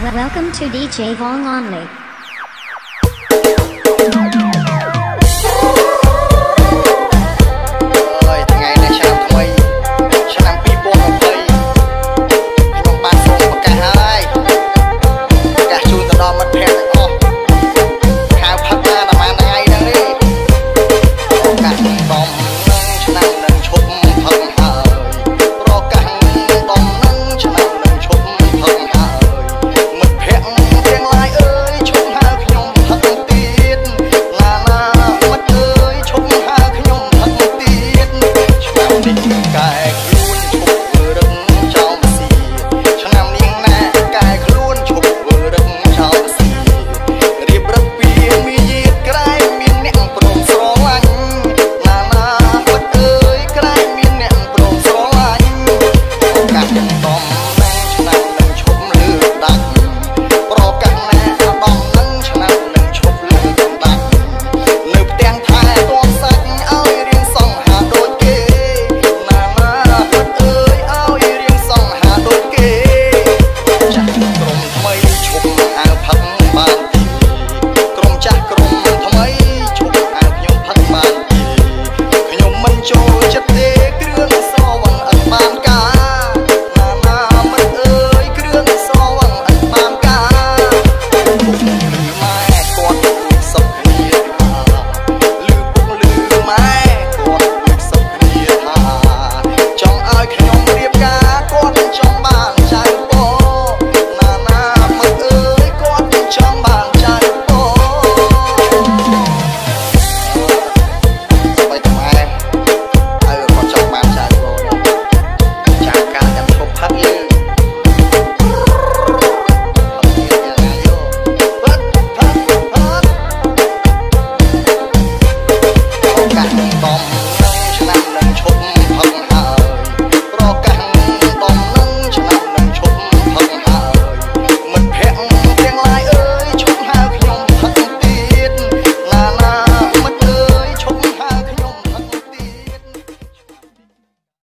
Welcome to DJz Vong Onlii.